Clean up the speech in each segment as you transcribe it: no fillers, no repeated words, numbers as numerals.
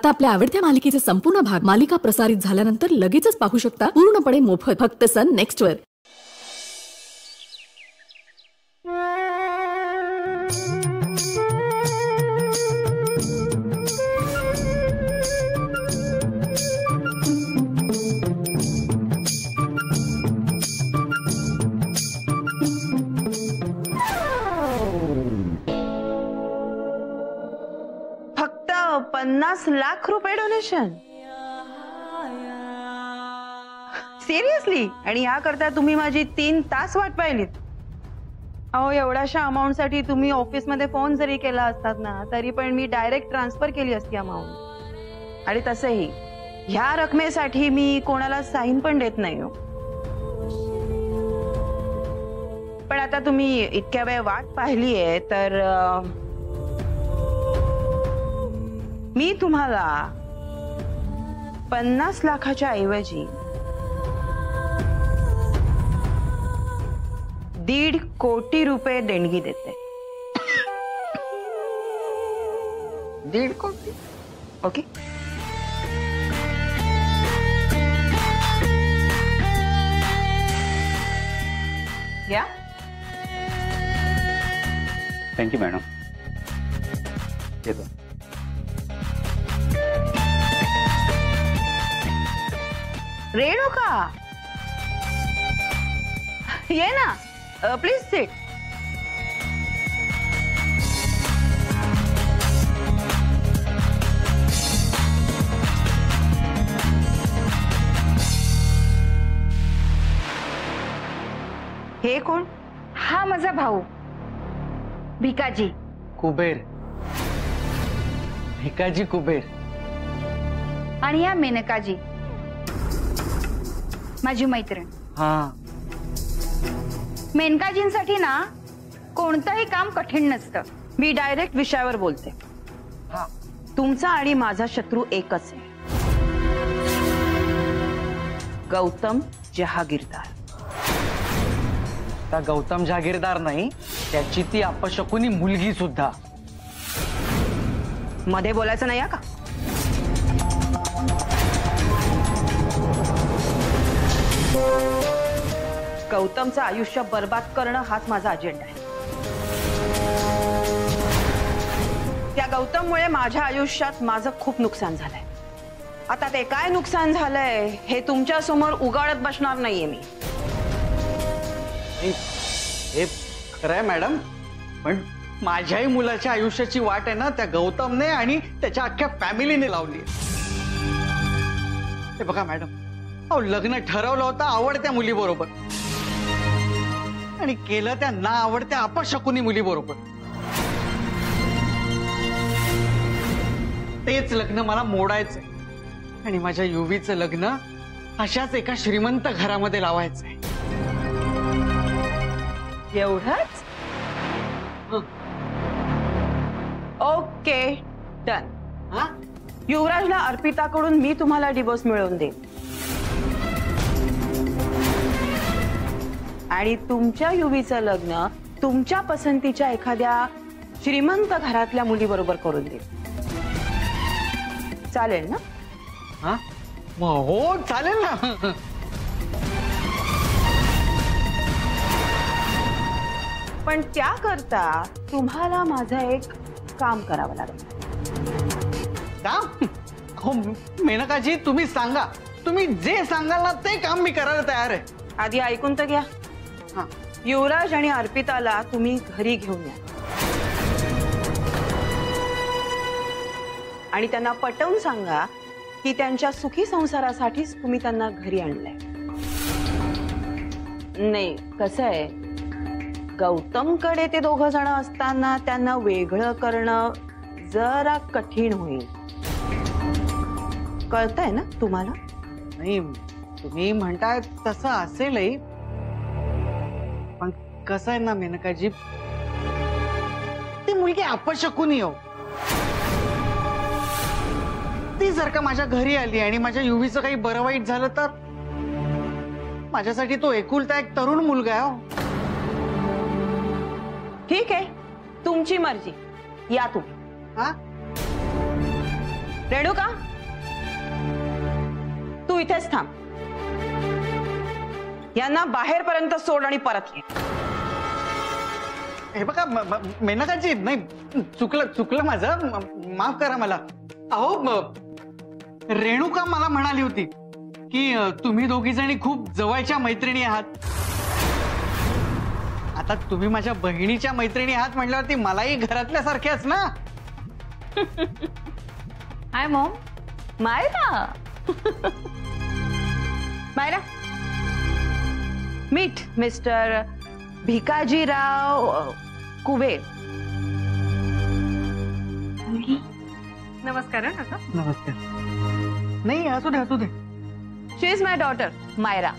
आता आपल्या आवडत्या मालिकेचा संपूर्ण भाग मालिका प्रसारित झाल्यानंतर लगेचच पाहू शकता पूर्णपणे मोफत फक्त सन नेक्स्ट वर। ₹50 लाख डोनेशन सिरियसली आणि या करता तुम्ही माझी 3 तास वाट पाहिलीत। अहो एवढ्याशा अमाउंट साठी तुम्ही ऑफिस मध्ये फोन जरी केला असतात ना तरी पण मी डायरेक्ट ट्रान्सफर केली असती अमाउंट। आणि तसेही ह्या रकमेसाठी मी कोणाला साइन पण देत नाही हो। पण आता तुम्ही इतक्या वेळ वाट पाहिली आहे तर मी तुम्हाला 50 लाखाच्या ऐवजी 1.5 कोटी रुपये देणगी देते। 1.5 कोटी ओके। या थैंक यू मैडम। रेणुका ये ना प्लीज सिट। हे कोण? हा माझा भाऊ भिकाजी कुबेर। भिकाजी कुबेर आणि या मेनकाजी माझी मैत्रीण। मेनकाजींसाठी ना कोणतंही काम कठीण नसतं। मी डायरेक्ट विषयावर बोलते। तुमचा आणि माझा शत्रू एकच आहे, गौतम जहागीरदार। त्या गौतम जहागीरदार नाही, त्याची ती अपशकुनी मुलगी सुद्धा। मध्ये बोलायचं नाही का? गौतमचं आयुष्य बर्बाद करणं हाच माझा अजेंडा आहे। त्या गौतममुळे माझ्या आयुष्यात माझं खूप नुकसान झालंय। आता ते काय नुकसान झालंय हे तुमच्या समोर उघडत बसणार नाहीये मी। हे खरं आहे मॅडम, पण माझ्याही मुलाच्या आयुष्याची वाट आहे ना त्या गौतमने आणि त्याच्या अख्ख्या फॅमिलीने लावली। हे बघा मॅडम, लग्न ठरवलं होतं आवडत्या मुली बरोबर आणि केलं त्या ना आवडत्या अपशकुनी मुली बरोबर। तेच लग्न मला मोडायचंय आणि माझ्या युवीचं लग्न अशाच एका श्रीमंत घरामध्ये लावायचंय। एवढंच? Okay done. युवराजला अर्पिताकडून मी तुम्हाला डिवोर्स मिळवून देईन आणि तुमच्या युवीचं लग्न तुमच्या पसंतीच्या एखाद्या श्रीमंत घरातल्या मुलीबरोबर करून दे। चालेल ना? हा हो चालेल ना। पण त्याकरता तुम्हाला माझं एक काम करावं लागेल। हो मेनकाजी तुम्ही सांगा, तुम्ही जे सांगाल ना ते काम मी करायला तयार आहे। आधी ऐकून तर घ्या। युवराज आणि अर्पिताला तुम्ही घरी घेऊन या आणि त्यांना पटवून सांगा की त्यांच्या सुखी संसारासाठीच तुम्ही त्यांना घरी आणलंय। नाही कसं आहे, गौतमकडे ते 2 जण असताना त्यांना वेगळं करणं जरा कठीण होईल। कळतंय ना तुम्हाला? नाही तुम्ही म्हणताय तसं असेलही, कसं आहे ना मेनकाजी, ती मुलगी अपशकुनी हो। ती जर का माझ्या घरी आली आणि माझ्या युवीचं काही बरं वाईट झालं तर माझ्यासाठी तो एकुलता एक तरुण मुलगा आहे हो। ठीक आहे तुमची मर्जी, या तुम्ही। रेणुका, तू इथेच थांब. यांना बाहेरपर्यंत सोड आणि परत ये. हे बघा मेनकाजी, नाही चुकलं माझं, माफ करा मला. अहो रेणुका मला म्हणाली होती की तुम्ही दोघी जणी खूप जवळच्या मैत्रिणी आहात. आता तुम्ही माझ्या बहिणीच्या मैत्रिणी आहात म्हटल्यावरती मलाही घरातल्या सारख्याच ना. Hi mom. Myra Myra, meet mister Bhikajirao Kuber. नमस्कार. नमस्कार. नाही असू दे. She is my daughter Myra.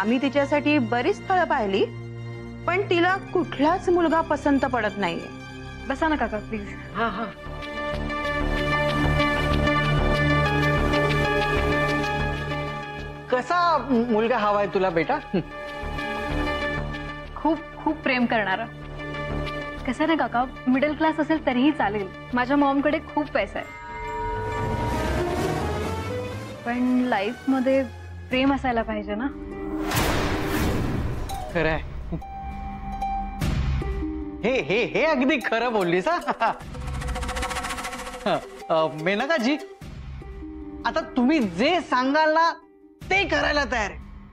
आम्ही तिच्यासाठी बरीच स्थळं पाहिली पण तिला कुठलाच मुलगा पसंत पडत नाहीये. बसा ना काका प्लीज. हा हा. कसा मुलगा हवाय तुला बेटा? खूप खूप प्रेम करणारा. कसं ना काका, मिडल क्लास असेल तरीही चालेल. माझ्या मॉमकडे खूप पैसा आहे. पण लाईफ मध्ये प्रेम असायला पाहिजे ना. खरं आहे. हे हे हे अगदी खरं बोललीस. मेनका जी, आता तुम्ही जे सांगाल ना ते करायला तयार.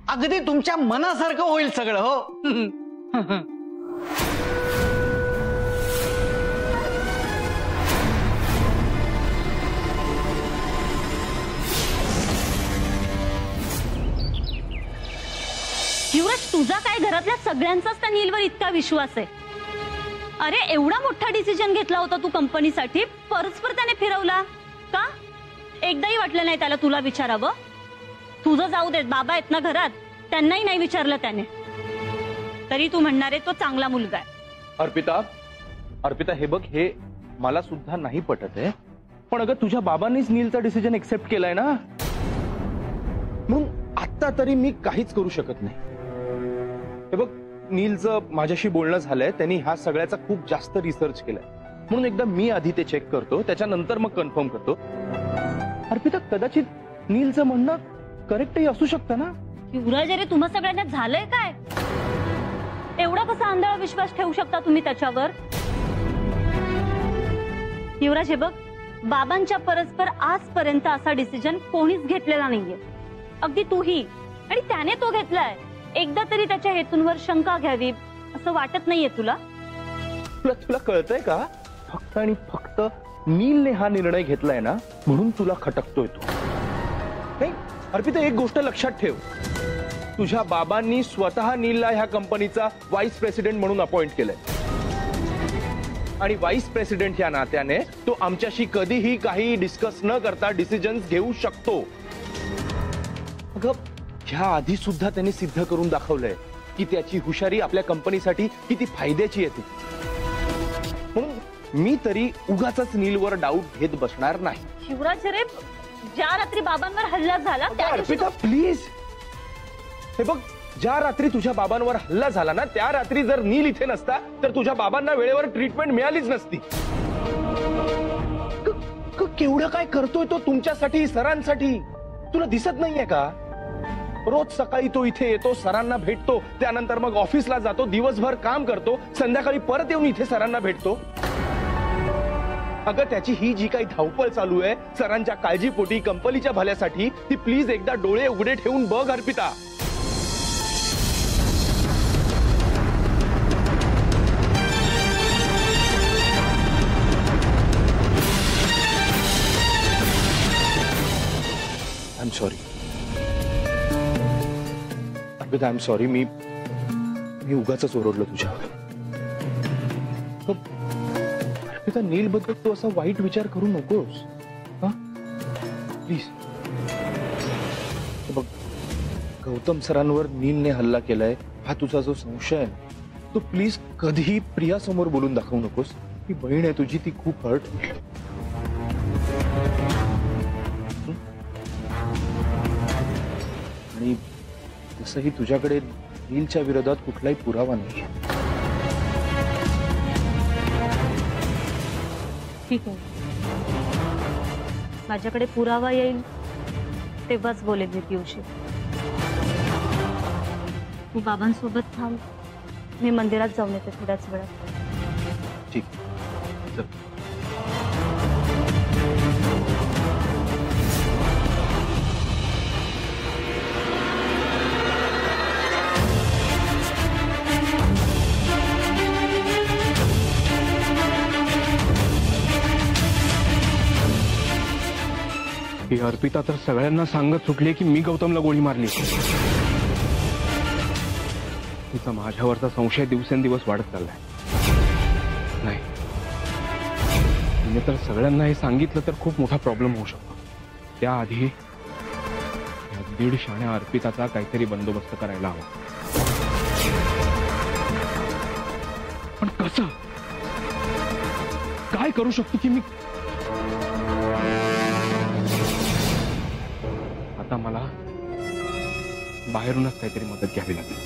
अगदी तुमच्या मनासारखं होईल सगळं. हो. युवराज, तुझा काय घरातल्या सगळ्यांचाच त्या नीलवर इतका विश्वास आहे? अरे एवढा मोठा डिसिजन घेतला होता तू कंपनीसाठी, परस्पर त्याने फिरवला का? एकदाही वाटलं नाही त्याला तुला विचारावं? तुझं जाऊ देत, बाबा आहेत ना घरात, त्यांनाही नाही विचारलं त्याने. तरी तू म्हणणार आहे तो चांगला मुलगा आहे. अर्पिता हे बघ, हे मला सुद्धा नाही पटत आहे. पण अगं तुझ्या बाबांनीच नीलचा डिसिजन एक्सेप्ट केलाय ना, म्हणून आत्ता तरी मी काहीच करू शकत नाही. हे बघ, नीलचं माझ्याशी बोलणं झालंय, त्यांनी हा सगळ्याचा खूप जास्त रिसर्च केलाय, म्हणून एकदा मी आधी ते चेक करतो, त्याच्यानंतर मग कन्फर्म करतो. अर्पिता, कदाचित नीलचं म्हणणं करेक्टही असू शकतं ना. युवराज, अरे तुम्हा सगळ्यांना झालंय काय? एवढा कसा आंधळा विश्वास ठेवू शकता तुम्ही त्याच्यावर? युवराज, हे बघ, बाबांच्या परस्पर आजपर्यंत असा डिसिजन कोणीच घेतलेला नाहीये. अगदी तूही, आणि त्याने तो घेतलाय. एकदा तरी त्याच्या हेतूंवर शंका घ्यावी असं वाटत नाहीये तुला? तुला कळतंय का? फक्त आणि फक्त नीलने हा निर्णय घेतलाय ना, म्हणून तुला खटकतोय तो. नाही अर्पिता, एक गोष्ट लक्षात ठेव, तुझ्या बाबांनी स्वतः नीलला ह्या कंपनीचा व्हाईस प्रेसिडेंट म्हणून अपॉइंट केलंय, आणि व्हाईस प्रेसिडेंट या नात्याने तो आमच्याशी कधीही काही डिस्कस न करता डिसिजन्स घेऊ शकतो. अगं ह्या आधी सुद्धा त्यांनी सिद्ध करून दाखवलंय की त्याची हुशारी आपल्या कंपनीसाठी किती फायद्याची येते. म्हणून मी तरी उगाचच नीलवर डाऊट घेत बसणार नाही. शिवराज, अरे ज्या रात्री बाबांवर हल्ला झाला त्या अर्पिता प्लीज, हे बघ, ज्या रात्री तुझ्या बाबांवर हल्ला झाला ना, त्या रात्री जर नील इथे नसता तर तुझ्या बाबांना वेळेवर ट्रीटमेंट मिळालीच नसती. केवढं काय करतोय तो तुमच्यासाठी, सरांसाठी. तुला दिसत नाहीये का? रोज सकाळी तो इथे येतो, सरांना भेटतो, त्यानंतर मग ऑफिसला जातो, दिवसभर काम करतो, संध्याकाळी परत येऊन इथे सरांना भेटतो. अगं त्याची ही जी काही धावपळ चालू आहे सरांच्या काळजीपोटी, कंपनीच्या भल्यासाठी, ती प्लीज एकदा डोळे उघडे ठेवून बघ Arpita. I am sorry Arpita, I am sorry. मी उगाचच ओरडलो तुझ्यावर. अर्पिता, नील बद्दल तू असा वाईट विचार करू नकोस प्लीज. बघ, गौतम सरांवर नीलने हल्ला केलाय हा तुझा जो संशय आहे तो प्लीज कधीही प्रियासमोर बोलून दाखवू नकोस. ती बहीण आहे तुझी, ती खूप हर्ट होईल. आणि तसंही तुझ्याकडे नीलच्या विरोधात कुठलाही पुरावा नाही. ठीक आहे, माझ्याकडे पुरावा येईल तेव्हाच बोलेन मी पियूशी। मी बाबांसोबत थांब, मी मंदिरात जाऊन येते थोड्याच वेळात। ठीक चल। अर्पिता तर सगळ्यांना सांगत सुटली की मी गौतमला गोळी मारली। तिचा माझ्यावरचा संशय दिवसेंदिवस वाढत चाललाय। नाही तिने तर सगळ्यांना हे सांगितलं तर खूप मोठा प्रॉब्लेम होऊ शकतो। त्याआधी या दीड शाण्या अर्पिताचा काहीतरी बंदोबस्त करायला हवा। पण कसं काय करू शकतो की मी? मला बाहेरूनच काहीतरी मदत घ्यावी लागेल।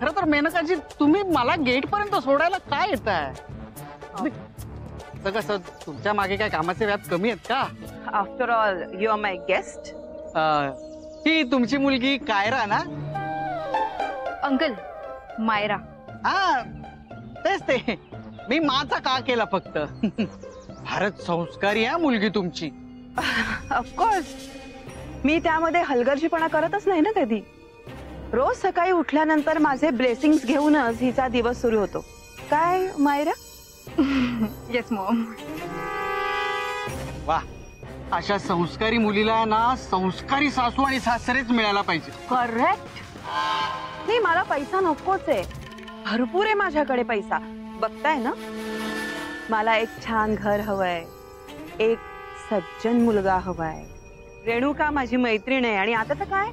खरं तर मेनकाजी तुम्ही मला गेटपर्यंत सोडायला काय येताय? कसं तुमच्या मागे काय कामाचे व्याप कमी आहेत का? After all you are my guest. ती तुमची मुलगी कायरा ना अंकल? मायरा। हा तेच ते मी माझा का केला फक्त। भारत संस्कारी आहे मुलगी तुमची। ऑफकोर्स मी त्यामध्ये हलगर्जीपणा करतच नाही ना कधी। रोज सकाळी उठल्यानंतर माझे ब्लेसिंग्स घेऊनच हिचा दिवस सुरू होतो। काय मायरा? Yes mom. वाह, अशा संस्कारी मुलीला ना संस्कारी सासू आणि सासरेच मिळायला पाहिजे। करेक्ट। नाही मला पैसा नकोच आहे, भरपूर आहे माझ्याकडे पैसा। बघताय ना मला एक छान घर हवंय, एक सज्जन मुलगा हवाय। रेणुका माझी मैत्रीण आहे आणि आता तर काय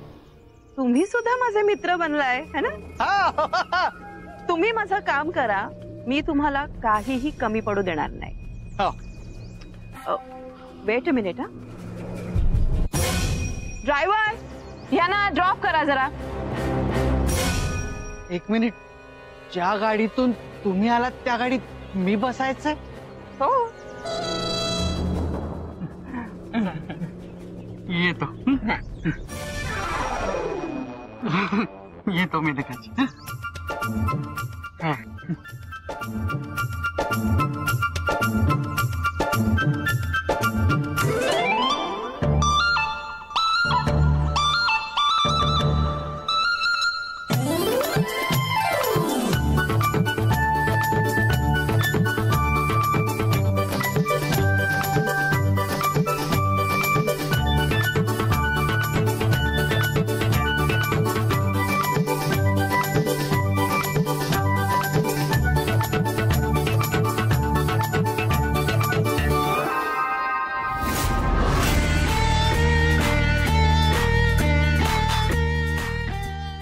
तुम्ही सुद्धा माझे मित्र बनलाय है ना? तुम्ही माझं काम करा, मी तुम्हाला काहीही कमी पडू देणार नाही। Wait a minute. हा ड्रायव्हर यांना ड्रॉप करा जरा। एक मिनिट, ज्या गाडीतून तुम्ही आलात त्या गाडीत मी बसायचंय? हो। येतो येतो मी देखायची।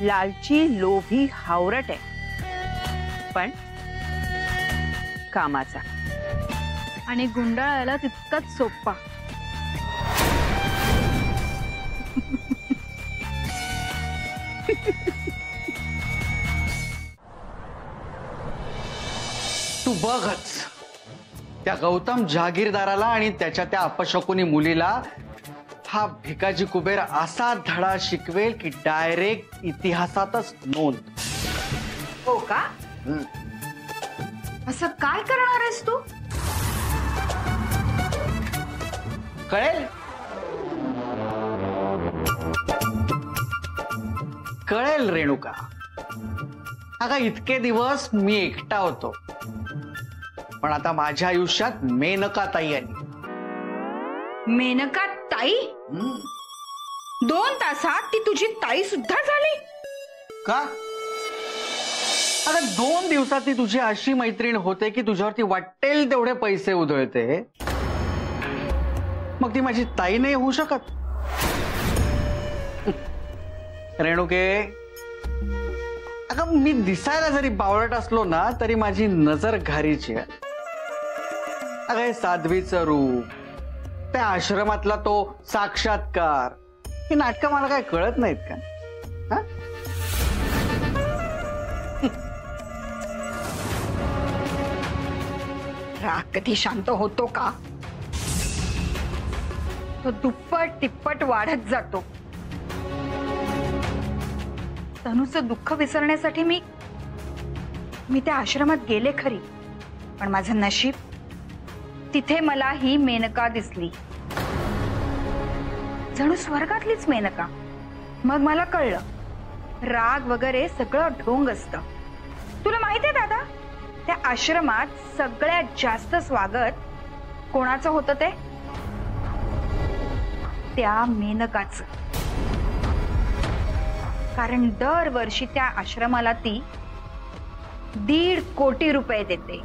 लालची लोभी हावरट आहे पण कामाचा आणि गुंडाळायला तितकाच सोपा। तू बघच त्या गौतम जहागीरदाराला आणि त्याच्या त्या अपशकुनी मुलीला हा भिकाजी कुबेर असा धडा शिकवेल की डायरेक्ट इतिहासातच नोंद। हो का? असं काय करणार आहेस तू? कळेल कळेल रेणुका। अगं इतके दिवस मी एकटा होतो पण आता माझ्या आयुष्यात मेनका ताई आली। मेनका ताई? 2 तासात ती तुझी ताई सुद्धा झाली का? अरे 2 दिवसात ती तुझी अशी मैत्रीण होते की तुझ्यावरती वाटेल तेवढे पैसे उधळते। मग ती माझी ताई नाही होऊ शकत? रेणुके अगं मी दिसायला जरी बावळट असलो ना तरी माझी नजर घारीची आहे। अगं हे साध्वीचं रूप, त्या आश्रमातला तो साक्षात्कार, ही नाटकं मला काय कळत नाहीत का? राग कधी शांत होतो का? तो दुप्पट तिप्पट वाढत जातो. तनूचं दुःख विसरण्यासाठी मी त्या आश्रमात गेले खरी, पण माझं नशीब, तिथे मला ही मेनका दिसली, जणू स्वर्गातलीच मेनका. मग मला कळलं राग वगैरे सगळं ढोंग असतं. तुला माहिती आहे दादा, त्या आश्रमात सगळ्यात जास्त स्वागत कोणाचं होतं ते? त्या मेनकाचं. कारण दरवर्षी त्या आश्रमाला ती 1.5 कोटी रुपये देते.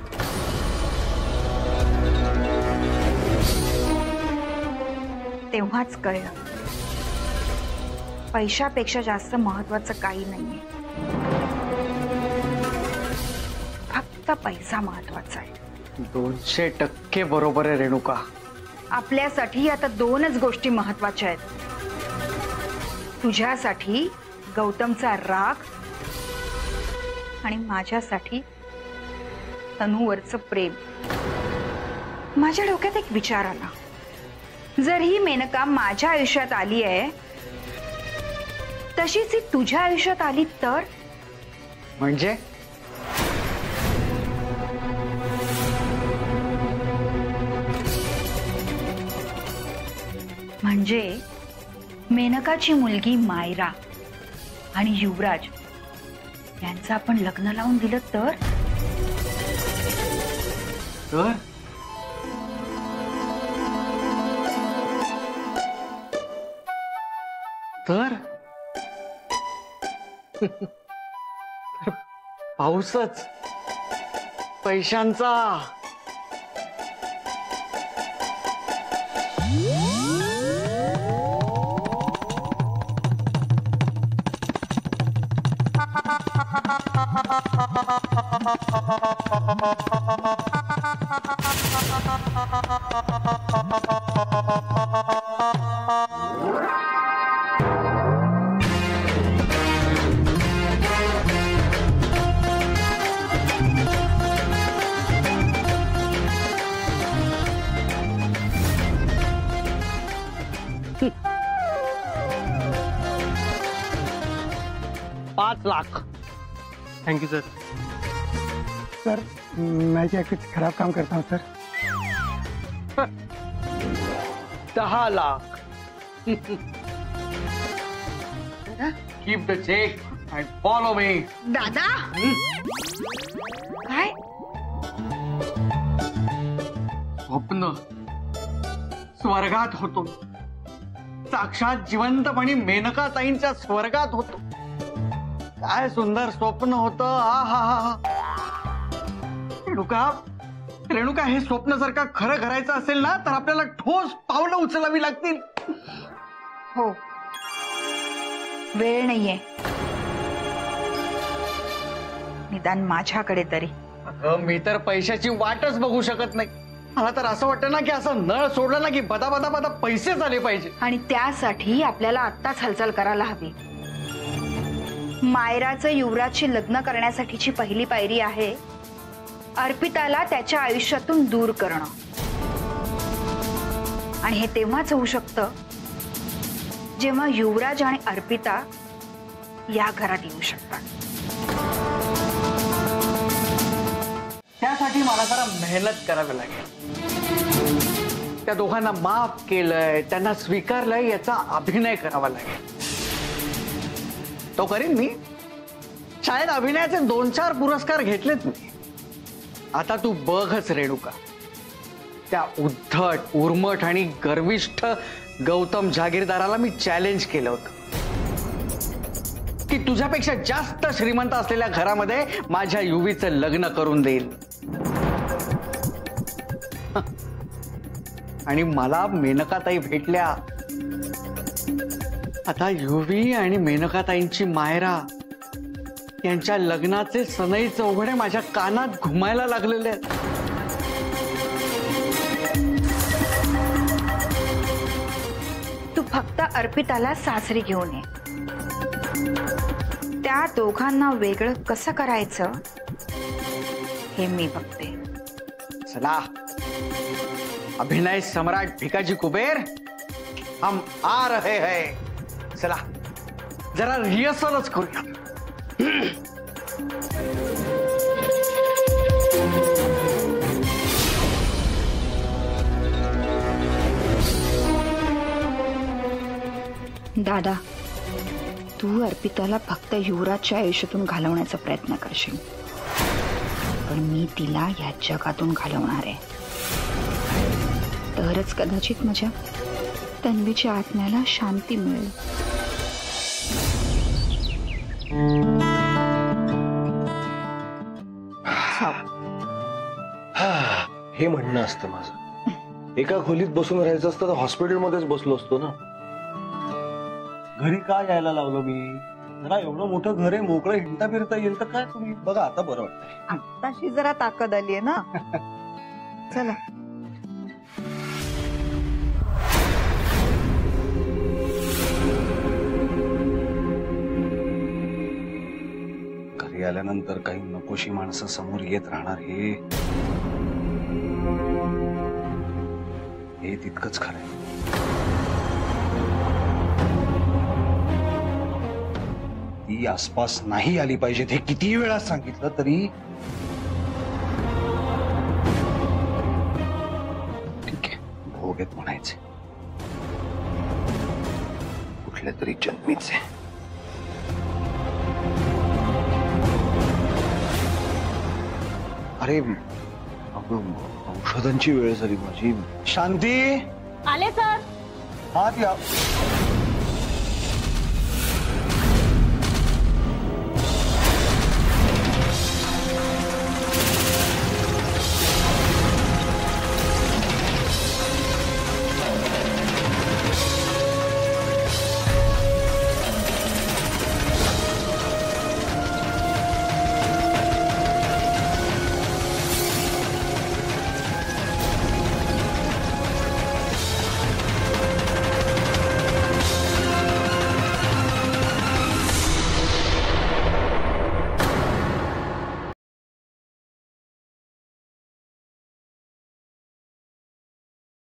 तेव्हाच कळलं पैशापेक्षा जास्त महत्त्वाचं काही नाहीये, पैसा महत्वाचा आहे. 200% बरोबर आहे रेणुका. आपल्यासाठी आता दोनच गोष्टी महत्वाच्या आहेत, तुझ्यासाठी गौतमचा राग आणि माझ्यासाठी तनूवरचं प्रेम. माझ्या डोक्यात एक विचार आला, जर ही मेनका माझ्या आयुष्यात आली आहे तशीच ही तुझ्या आयुष्यात आली तर? म्हणजे म्हणजे मेनकाची मुलगी मायरा आणि युवराज यांचं आपण लग्न लावून दिलं तर? तर पाऊसच पैशांचा. ₹5 lakh. Thank you sir. Sir मैं क्या कुछ खराब काम करता हूँ सर? 10 lakh. Keep the cheque and follow me. दादा काय स्वप्न स्वर्गात होतो, साक्षात जिवंतपणे मेनका ताईंच्या स्वर्गात होतो. काय सुंदर स्वप्न होतं. हा हा हा रेणुका, हे स्वप्न जर का खरं करायचं असेल ना तर आपल्याला ठोस पावलं उचलावी लागतील. हो, वेळ नाहीये, निदान माझ्याकडे तरी. अगं मी तर पैशाची वाटच बघू शकत नाही. मला तर असं वाटतं ना की असं नळ सोडला ना की बदा बदा बदा पैसे झाले पाहिजे, आणि त्यासाठी आपल्याला आत्ताच हालचाल करायला हवी. मायराचं युवराजशी लग्न करण्यासाठीची पहिली पायरी आहे अर्पिताला त्याच्या आयुष्यातून दूर करणं, आणि हे तेव्हाच होऊ शकतं जेव्हा युवराज आणि अर्पिता या घरात येऊ शकतात. त्यासाठी मला जरा मेहनत करावी लागेल. त्या दोघांना माफ केलंय, त्यांना स्वीकारलंय, याचा अभिनय करावा लागेल. तो करीन मी. शायद अभिनयाचे 2-4 पुरस्कार घेतलेत मी. आता तू बघच रेणुका, त्या उद्धट उर्मट आणि गर्विष्ठ गौतम जागीरदाराला मी चॅलेंज केलं होतं की तुझ्यापेक्षा जास्त श्रीमंत असलेल्या घरामध्ये माझ्या युवीचं लग्न करून देईल, आणि मला मेनकाताई भेटल्या. आता युवी आणि मेनकाताईंची मायरा यांच्या लग्नाचे सनई चौघडे माझ्या कानात घुमायला लागलेले आहेत. तू फक्त अर्पिताला सासरी घेऊन ये. त्या दोघांना वेगळं कसं करायचं हे मी बघते. चला अभिनय सम्राट भिकाजी कुबेर हम आ रहे हैं, चला जरा रिहर्सलच करूया। दादा, तू अर्पिताला फक्त युवराजच्या आयुष्यातून घालवण्याचा प्रयत्न करशील, पण मी तिला या जगातून घालवणार आहे, तरच कदाचित माझ्या तन्वीच्या आत्म्याला शांती मिळेल। हे म्हणणं असतं माझं। एका खोलीत बसून राहायचं असतं तर हॉस्पिटलमध्येच बसलो असतो ना। घरी का यायला लावलो मी? जरा एवढं मोठं घर आहे, मोकळं हिंडता फिरता येईल तर काय तुम्ही बघा, आता बरं वाटतंय, आताशी जरा ताकद आली आहे ना। चला घरी आल्यानंतर काही नकोशी माणसं समोर येत राहणार, हे तितकंच खरं आहे। ती आसपास नाही आली पाहिजे, हे किती वेळा सांगितलं तरी ठीक आहे, भोगेत म्हणायचे कुठल्या तरी जन्मीचे। अरे औषधांची वेळ झाली माझी। शांती आले सर। हात या।